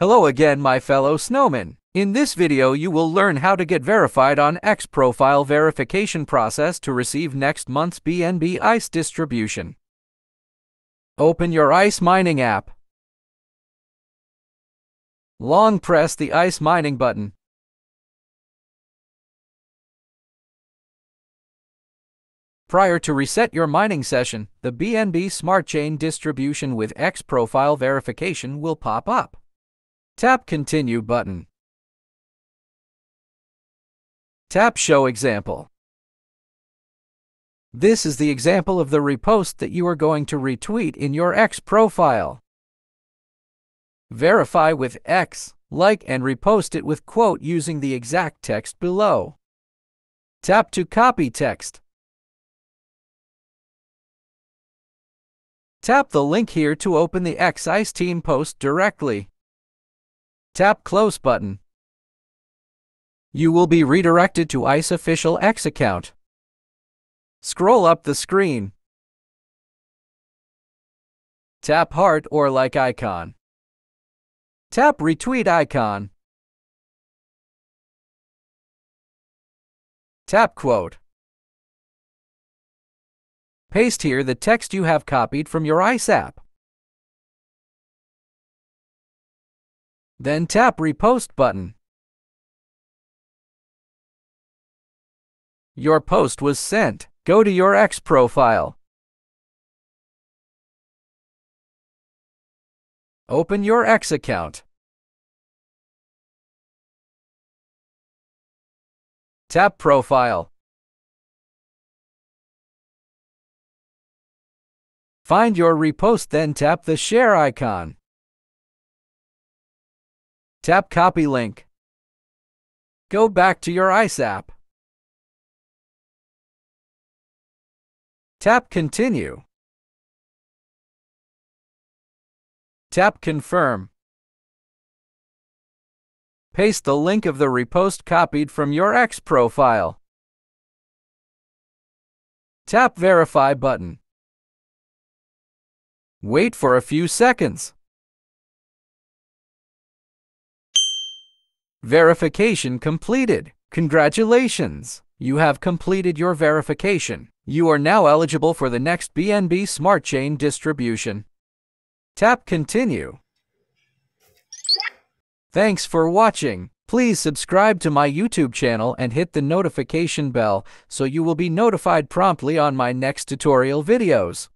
Hello again, my fellow snowmen. In this video you will learn how to get verified on X profile verification process to receive next month's BNB ICE distribution. Open your ICE mining app. Long press the ICE mining button. Prior to reset your mining session, the BNB Smart Chain distribution with X profile verification will pop up. Tap Continue button. Tap Show Example. This is the example of the repost that you are going to retweet in your X profile. Verify with X, like and repost it with quote using the exact text below. Tap to copy text. Tap the link here to open the X ICE team post directly. Tap Close button. You will be redirected to ICE official X account. Scroll up the screen. Tap Heart or Like icon. Tap Retweet icon. Tap Quote. Paste here the text you have copied from your ICE app. Then tap Repost button. Your post was sent. Go to your X profile. Open your X account. Tap Profile. Find your repost, then tap the share icon. Tap Copy link. Go back to your ICE app. Tap Continue. Tap Confirm. Paste the link of the repost copied from your X profile. Tap Verify button. Wait for a few seconds. Verification completed. Congratulations! You have completed your verification. You are now eligible for the next BNB Smart Chain distribution. Tap Continue. Thanks for watching. Please subscribe to my YouTube channel and hit the notification bell so you will be notified promptly on my next tutorial videos.